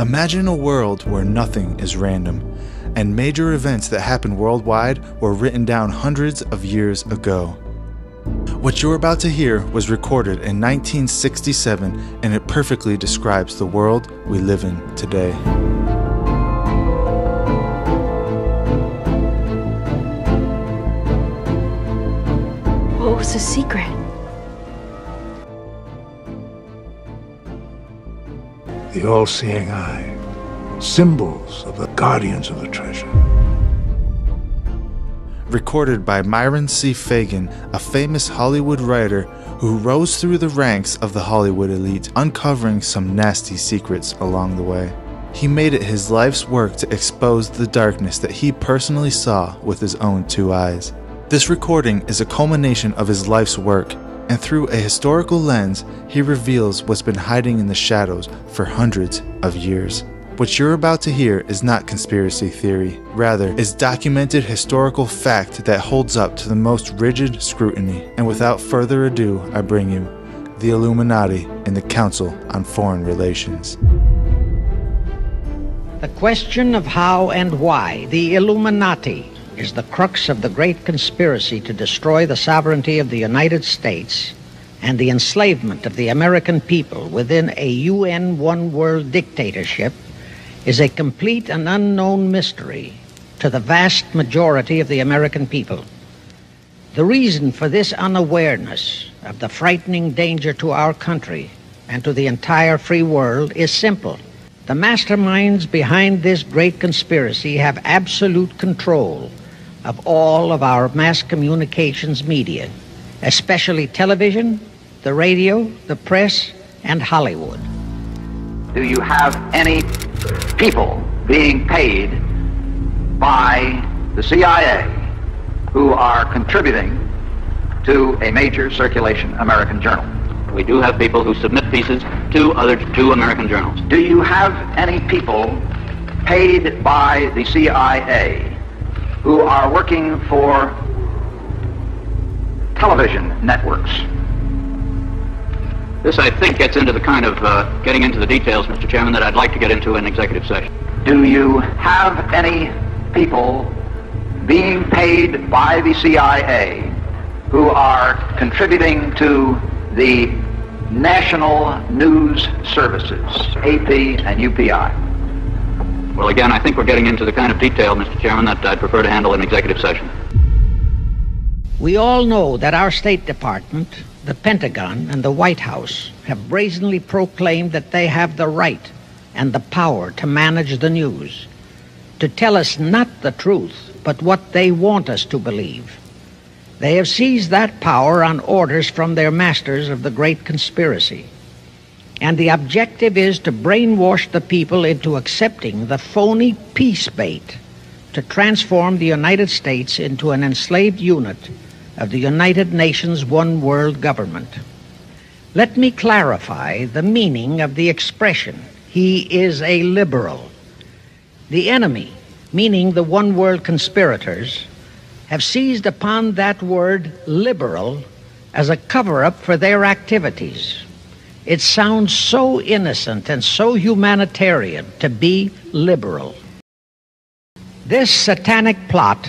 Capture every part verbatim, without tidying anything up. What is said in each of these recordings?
Imagine a world where nothing is random, and major events that happen worldwide were written down hundreds of years ago. What you're about to hear was recorded in nineteen sixty-seven, and it perfectly describes the world we live in today. What was the secret? The all-seeing eye. Symbols of the guardians of the treasure. Recorded by Myron C. Fagan, a famous Hollywood writer who rose through the ranks of the Hollywood elite, uncovering some nasty secrets along the way. He made it his life's work to expose the darkness that he personally saw with his own two eyes. This recording is a culmination of his life's work, and through a historical lens, he reveals what's been hiding in the shadows for hundreds of years. What you're about to hear is not conspiracy theory, rather is documented historical fact that holds up to the most rigid scrutiny. And without further ado, I bring you the Illuminati and the Council on Foreign Relations. The question of how and why the Illuminati is the crux of the great conspiracy to destroy the sovereignty of the United States and the enslavement of the American people within a U N one-world dictatorship is a complete and unknown mystery to the vast majority of the American people. The reason for this unawareness of the frightening danger to our country and to the entire free world is simple. The masterminds behind this great conspiracy have absolute control of all of our mass communications media, especially television, the radio, the press, and Hollywood. Do you have any people being paid by the C I A who are contributing to a major circulation American journal? We do have people who submit pieces to other two American journals. Do you have any people paid by the C I A who are working for television networks? This, I think, gets into the kind of, uh, getting into the details, Mister Chairman, that I'd like to get into in executive session. Do you have any people being paid by the C I A who are contributing to the national news services, A P and U P I? Well, again, I think we're getting into the kind of detail, Mister Chairman, that I'd prefer to handle in executive session. We all know that our State Department, the Pentagon, and the White House have brazenly proclaimed that they have the right and the power to manage the news, to tell us not the truth, but what they want us to believe. They have seized that power on orders from their masters of the great conspiracy. And the objective is to brainwash the people into accepting the phony peace bait to transform the United States into an enslaved unit of the United Nations One World Government. Let me clarify the meaning of the expression, he is a liberal. The enemy, meaning the One World conspirators, have seized upon that word liberal as a cover-up for their activities. It sounds so innocent and so humanitarian to be liberal. This satanic plot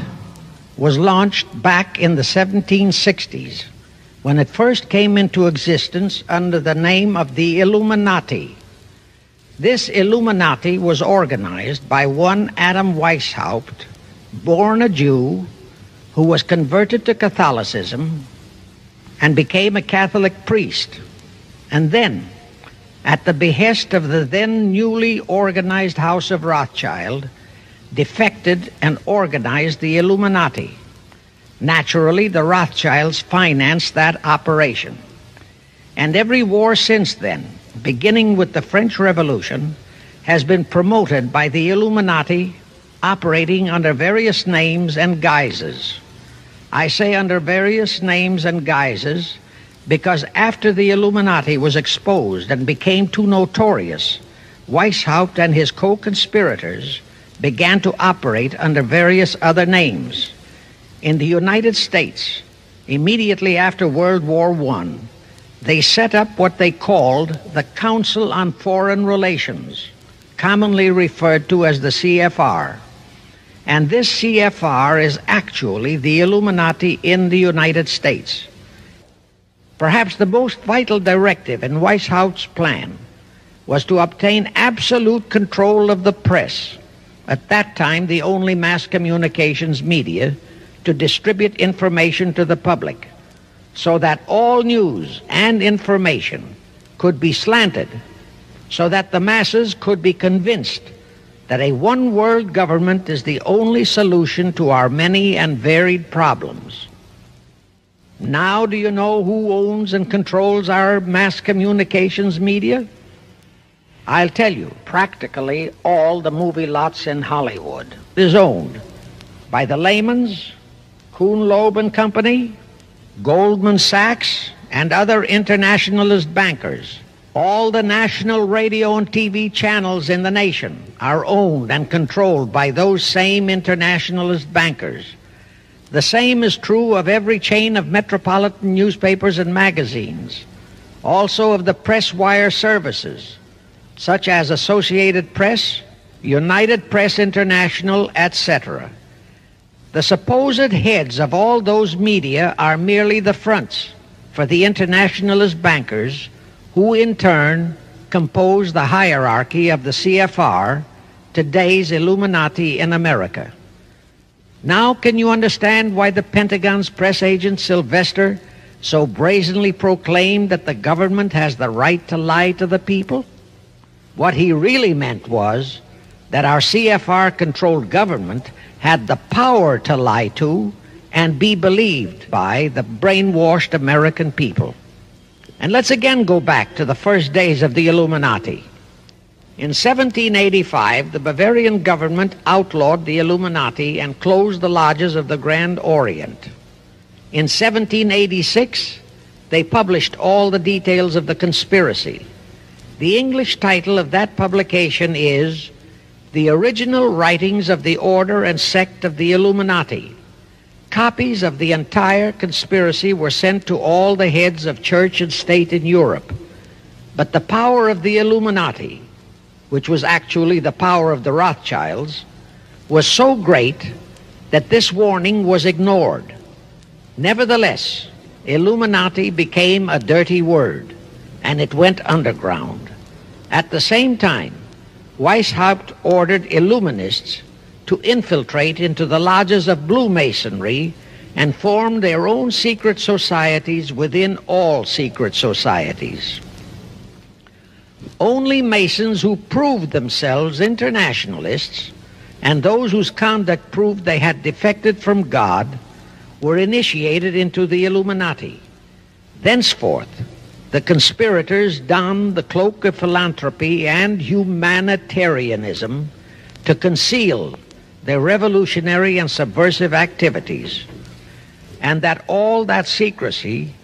was launched back in the seventeen sixties, when it first came into existence under the name of the Illuminati. This Illuminati was organized by one Adam Weishaupt, born a Jew, who was converted to Catholicism and became a Catholic priest. And then, at the behest of the then newly organized House of Rothschild, defected and organized the Illuminati. Naturally, the Rothschilds financed that operation. And every war since then, beginning with the French Revolution, has been promoted by the Illuminati, operating under various names and guises. I say under various names and guises because after the Illuminati was exposed and became too notorious, Weishaupt and his co-conspirators began to operate under various other names. In the United States, immediately after World War One, they set up what they called the Council on Foreign Relations, commonly referred to as the C F R, and this C F R is actually the Illuminati in the United States. Perhaps the most vital directive in Weishaupt's plan was to obtain absolute control of the press, at that time the only mass communications media, to distribute information to the public, so that all news and information could be slanted, so that the masses could be convinced that a one-world government is the only solution to our many and varied problems. Now do you know who owns and controls our mass communications media? I'll tell you, practically all the movie lots in Hollywood is owned by the Laymans, Kuhn, Loeb and Company, Goldman Sachs, and other internationalist bankers. All the national radio and T V channels in the nation are owned and controlled by those same internationalist bankers. The same is true of every chain of metropolitan newspapers and magazines, also of the press wire services, such as Associated Press, United Press International, et cetera. The supposed heads of all those media are merely the fronts for the internationalist bankers, who in turn compose the hierarchy of the C F R, today's Illuminati in America. Now can you understand why the Pentagon's press agent Sylvester so brazenly proclaimed that the government has the right to lie to the people? What he really meant was that our C F R-controlled government had the power to lie to and be believed by the brainwashed American people. And let's again go back to the first days of the Illuminati. In seventeen eighty-five, the Bavarian government outlawed the Illuminati and closed the lodges of the Grand Orient. In seventeen eighty-six, they published all the details of the conspiracy. The English title of that publication is The Original Writings of the Order and Sect of the Illuminati. Copies of the entire conspiracy were sent to all the heads of church and state in Europe. But the power of the Illuminati, which was actually the power of the Rothschilds, was so great that this warning was ignored. Nevertheless, Illuminati became a dirty word, and it went underground. At the same time, Weishaupt ordered Illuminists to infiltrate into the lodges of Blue Masonry and form their own secret societies within all secret societies. Only Masons who proved themselves internationalists and those whose conduct proved they had defected from God were initiated into the Illuminati. Thenceforth, the conspirators donned the cloak of philanthropy and humanitarianism to conceal their revolutionary and subversive activities, and that all that secrecy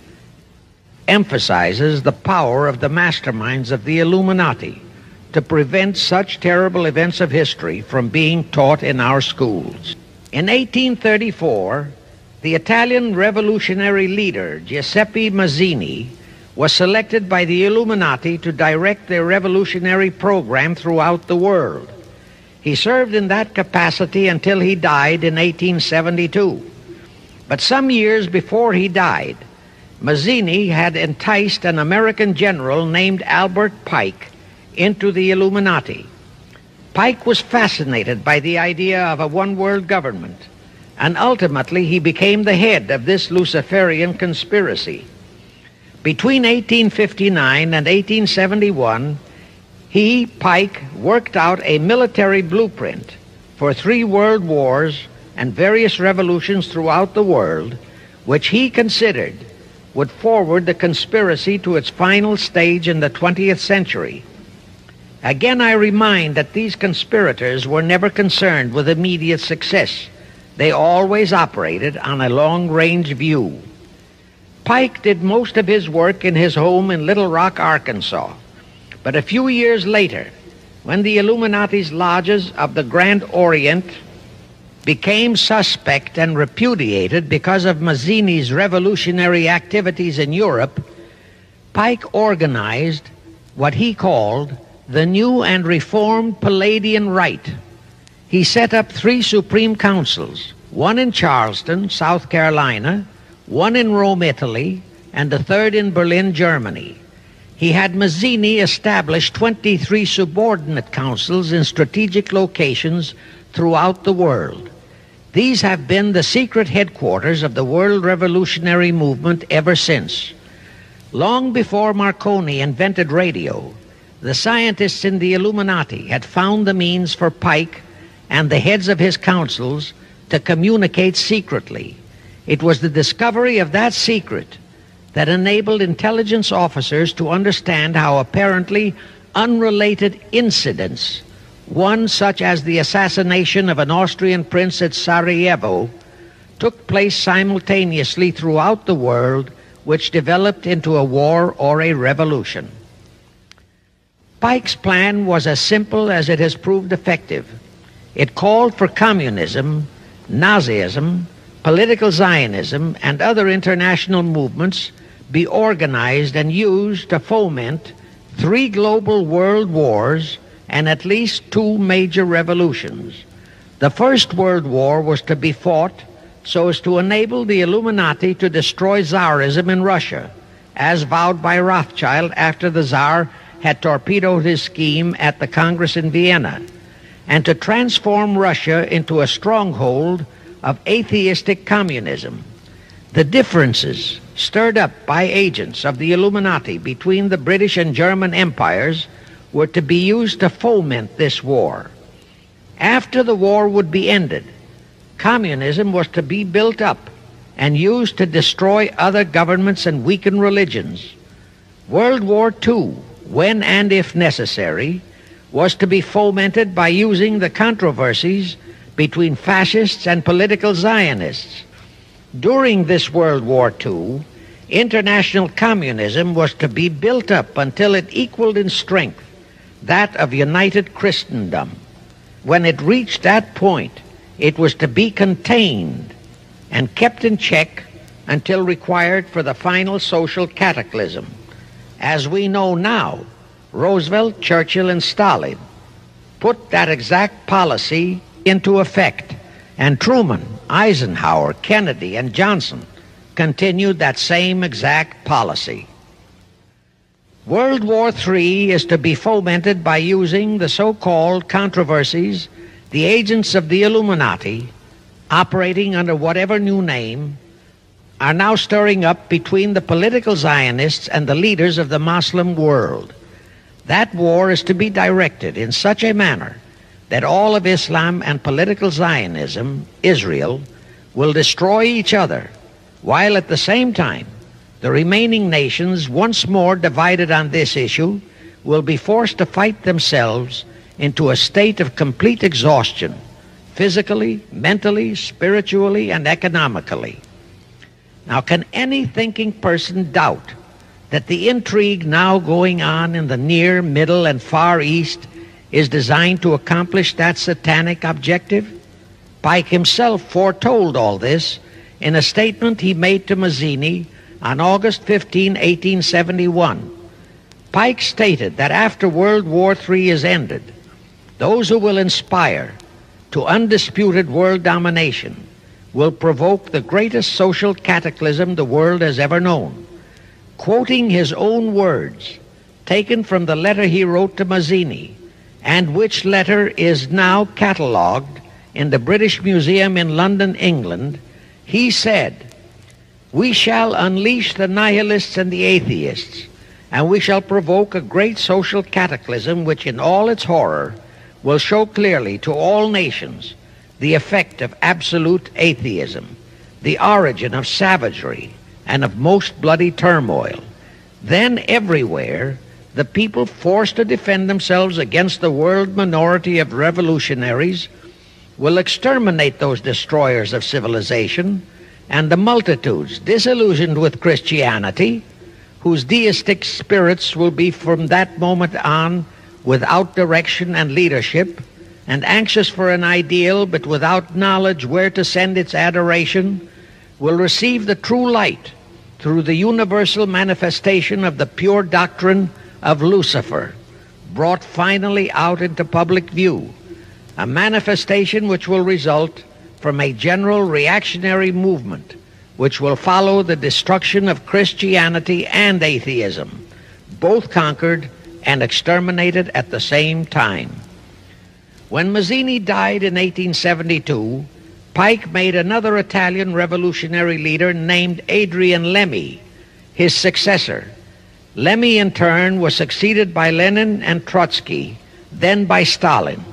emphasizes the power of the masterminds of the Illuminati to prevent such terrible events of history from being taught in our schools. In eighteen thirty-four, the Italian revolutionary leader Giuseppe Mazzini was selected by the Illuminati to direct their revolutionary program throughout the world. He served in that capacity until he died in eighteen seventy-two. But some years before he died, Mazzini had enticed an American general named Albert Pike into the Illuminati. Pike was fascinated by the idea of a one-world government, and ultimately he became the head of this Luciferian conspiracy. Between eighteen fifty-nine and eighteen seventy-one, he, Pike, worked out a military blueprint for three world wars and various revolutions throughout the world, which he considered would forward the conspiracy to its final stage in the twentieth century. Again, I remind that these conspirators were never concerned with immediate success. They always operated on a long-range view. Pike did most of his work in his home in Little Rock, Arkansas. But a few years later, when the Illuminati's lodges of the Grand Orient became suspect and repudiated because of Mazzini's revolutionary activities in Europe, Pike organized what he called the new and reformed Palladian Rite. He set up three Supreme Councils, one in Charleston, South Carolina, one in Rome, Italy, and the third in Berlin, Germany. He had Mazzini establish twenty-three subordinate councils in strategic locations throughout the world. These have been the secret headquarters of the world revolutionary movement ever since. Long before Marconi invented radio, the scientists in the Illuminati had found the means for Pike and the heads of his councils to communicate secretly. It was the discovery of that secret that enabled intelligence officers to understand how apparently unrelated incidents, one such as the assassination of an Austrian prince at Sarajevo, took place simultaneously throughout the world, which developed into a war or a revolution. Pike's plan was as simple as it has proved effective. It called for communism, Nazism, political Zionism, and other international movements be organized and used to foment three global world wars and at least two major revolutions. The First World War was to be fought so as to enable the Illuminati to destroy Tsarism in Russia, as vowed by Rothschild after the Tsar had torpedoed his scheme at the Congress in Vienna, and to transform Russia into a stronghold of atheistic communism. The differences stirred up by agents of the Illuminati between the British and German empires were to be used to foment this war. After the war would be ended, communism was to be built up and used to destroy other governments and weaken religions. World War Two, when and if necessary, was to be fomented by using the controversies between fascists and political Zionists. During this World War Two, international communism was to be built up until it equaled in strength that of United Christendom. When it reached that point, it was to be contained and kept in check until required for the final social cataclysm. As we know now, Roosevelt, Churchill, and Stalin put that exact policy into effect, and Truman, Eisenhower, Kennedy, and Johnson continued that same exact policy. World War Three is to be fomented by using the so-called controversies, the agents of the Illuminati, operating under whatever new name, are now stirring up between the political Zionists and the leaders of the Muslim world. That war is to be directed in such a manner that all of Islam and political Zionism, Israel, will destroy each other, while at the same time the remaining nations, once more divided on this issue, will be forced to fight themselves into a state of complete exhaustion, physically, mentally, spiritually, and economically. Now, can any thinking person doubt that the intrigue now going on in the near, middle, and far East is designed to accomplish that satanic objective? Pike himself foretold all this in a statement he made to Mazzini on August fifteenth, eighteen seventy-one. Pike stated that after World War Three is ended, those who will inspire to undisputed world domination will provoke the greatest social cataclysm the world has ever known. Quoting his own words, taken from the letter he wrote to Mazzini, and which letter is now catalogued in the British Museum in London, England, he said, "We shall unleash the nihilists and the atheists, and we shall provoke a great social cataclysm which in all its horror will show clearly to all nations the effect of absolute atheism, the origin of savagery, and of most bloody turmoil. Then everywhere, the people forced to defend themselves against the world minority of revolutionaries will exterminate those destroyers of civilization, and the multitudes disillusioned with Christianity, whose deistic spirits will be from that moment on without direction and leadership, and anxious for an ideal but without knowledge where to send its adoration, will receive the true light through the universal manifestation of the pure doctrine of Lucifer, brought finally out into public view, a manifestation which will result from a general reactionary movement which will follow the destruction of Christianity and atheism, both conquered and exterminated at the same time. When Mazzini died in eighteen seventy-two, Pike made another Italian revolutionary leader named Adrian Lemmy his successor. Lemmy, in turn, was succeeded by Lenin and Trotsky, then by Stalin.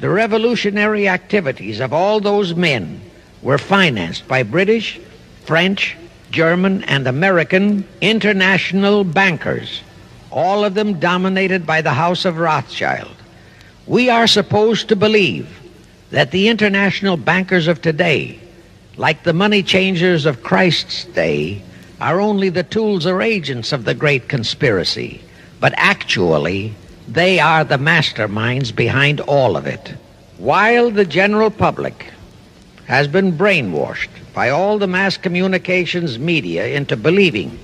The revolutionary activities of all those men were financed by British, French, German, and American international bankers, all of them dominated by the House of Rothschild. We are supposed to believe that the international bankers of today, like the money changers of Christ's day, are only the tools or agents of the great conspiracy, but actually they are the masterminds behind all of it. While the general public has been brainwashed by all the mass communications media into believing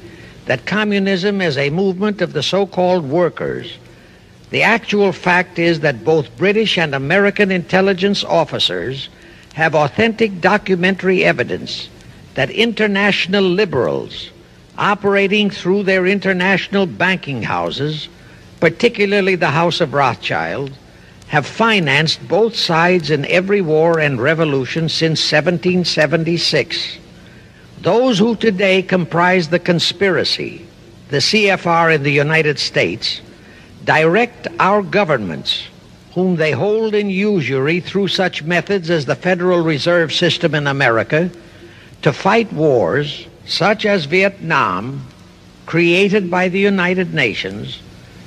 that communism is a movement of the so-called workers, the actual fact is that both British and American intelligence officers have authentic documentary evidence that international liberals operating through their international banking houses, particularly the House of Rothschild, have financed both sides in every war and revolution since seventeen seventy-six. Those who today comprise the conspiracy, the C F R in the United States, direct our governments, whom they hold in usury through such methods as the Federal Reserve System in America, to fight wars such as Vietnam, created by the United Nations,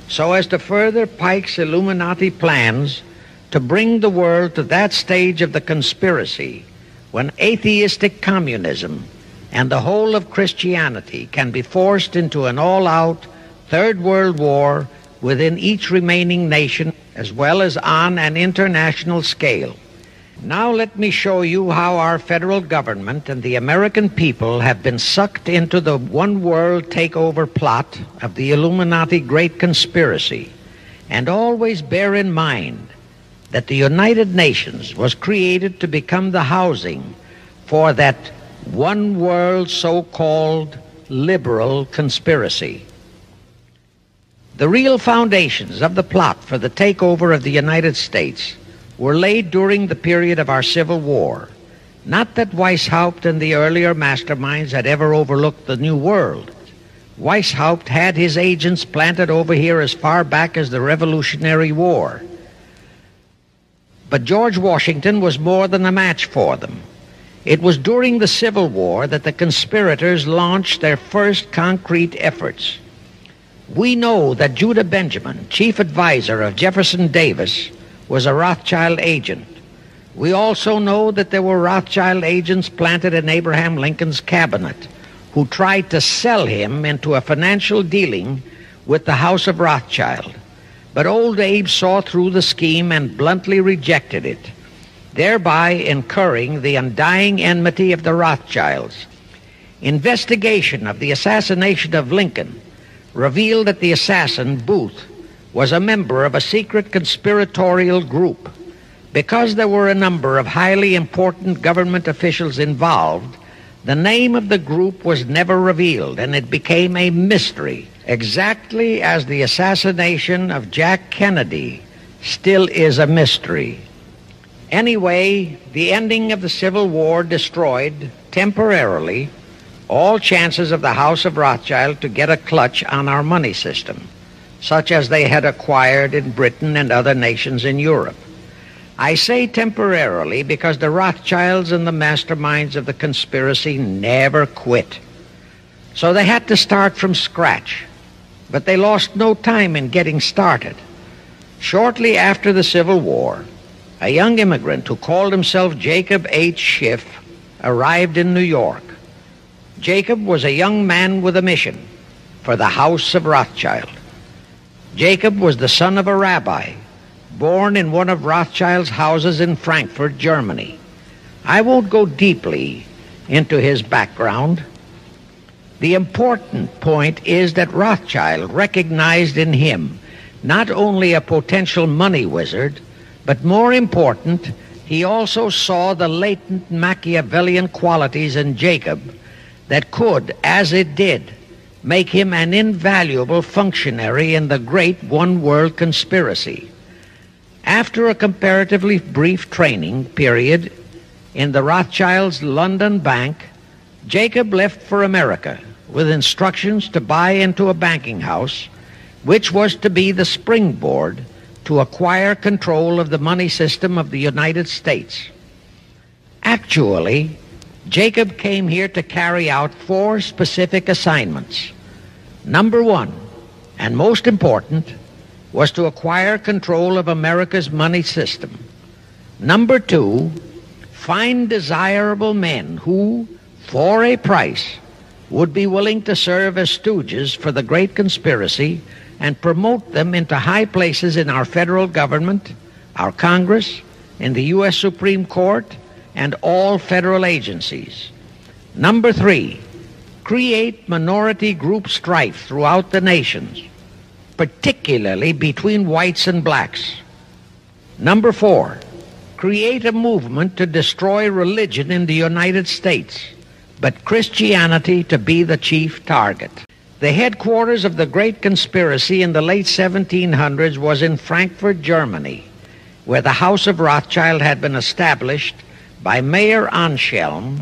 so as to further Pike's Illuminati plans to bring the world to that stage of the conspiracy when atheistic communism and the whole of Christianity can be forced into an all-out Third World War within each remaining nation, as well as on an international scale. Now let me show you how our federal government and the American people have been sucked into the one-world takeover plot of the Illuminati Great Conspiracy. And always bear in mind that the United Nations was created to become the housing for that one-world so-called liberal conspiracy. The real foundations of the plot for the takeover of the United States were laid during the period of our Civil War. Not that Weishaupt and the earlier masterminds had ever overlooked the New World. Weishaupt had his agents planted over here as far back as the Revolutionary War. But George Washington was more than a match for them. It was during the Civil War that the conspirators launched their first concrete efforts. We know that Judah Benjamin, chief advisor of Jefferson Davis, was a Rothschild agent. We also know that there were Rothschild agents planted in Abraham Lincoln's cabinet who tried to sell him into a financial dealing with the House of Rothschild. But Old Abe saw through the scheme and bluntly rejected it, thereby incurring the undying enmity of the Rothschilds. Investigation of the assassination of Lincoln revealed that the assassin, Booth, was a member of a secret conspiratorial group. Because there were a number of highly important government officials involved, the name of the group was never revealed, and it became a mystery, exactly as the assassination of Jack Kennedy still is a mystery. Anyway, the ending of the Civil War destroyed, temporarily, all chances of the House of Rothschild to get a clutch on our money system, such as they had acquired in Britain and other nations in Europe. I say temporarily because the Rothschilds and the masterminds of the conspiracy never quit. So they had to start from scratch, but they lost no time in getting started. Shortly after the Civil War, a young immigrant who called himself Jacob H. Schiff arrived in New York. Jacob was a young man with a mission for the House of Rothschild. Jacob was the son of a rabbi, born in one of Rothschild's houses in Frankfurt, Germany. I won't go deeply into his background. The important point is that Rothschild recognized in him not only a potential money wizard, but more important, he also saw the latent Machiavellian qualities in Jacob that could, as it did, make him an invaluable functionary in the great one-world conspiracy. After a comparatively brief training period in the Rothschilds' London bank, Jacob left for America with instructions to buy into a banking house, which was to be the springboard to acquire control of the money system of the United States. Actually, Jacob came here to carry out four specific assignments. Number one, and most important, was to acquire control of America's money system. Number two, find desirable men who, for a price, would be willing to serve as stooges for the great conspiracy and promote them into high places in our federal government, our Congress, in the U S Supreme Court, and all federal agencies. Number three, create minority group strife throughout the nations, particularly between whites and blacks. Number four, create a movement to destroy religion in the United States, but Christianity to be the chief target. The headquarters of the great conspiracy in the late seventeen hundreds was in Frankfurt, Germany, where the House of Rothschild had been established by Mayor Anschelm,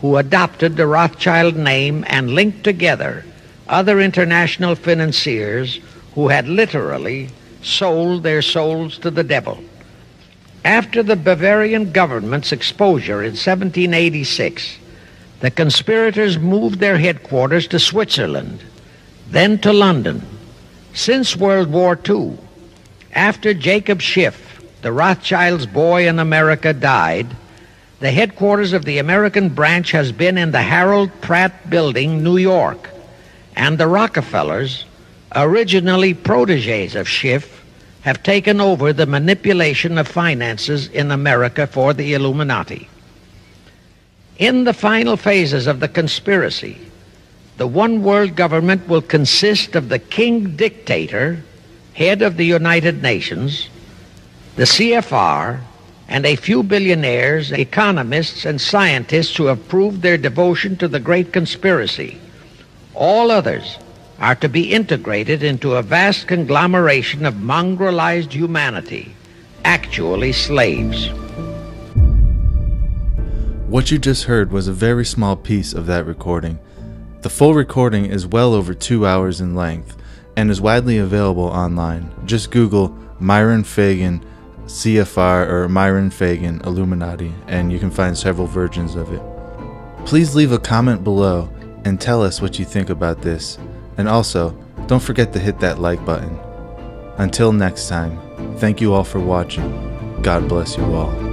who adopted the Rothschild name and linked together other international financiers who had literally sold their souls to the devil. After the Bavarian government's exposure in seventeen eighty-six, the conspirators moved their headquarters to Switzerland, then to London. Since World War Two, after Jacob Schiff, the Rothschild's boy in America, died, the headquarters of the American branch has been in the Harold Pratt Building, New York, and the Rockefellers, originally protégés of Schiff, have taken over the manipulation of finances in America for the Illuminati. In the final phases of the conspiracy, the one-world government will consist of the king dictator, head of the United Nations, the C F R, and a few billionaires, economists, and scientists who have proved their devotion to the great conspiracy. All others are to be integrated into a vast conglomeration of mongrelized humanity, actually slaves. What you just heard was a very small piece of that recording. The full recording is well over two hours in length and is widely available online. Just Google Myron Fagan C F R or Myron Fagan Illuminati and you can find several versions of it. Please leave a comment below and tell us what you think about this. And also, don't forget to hit that like button. Until next time, thank you all for watching. God bless you all.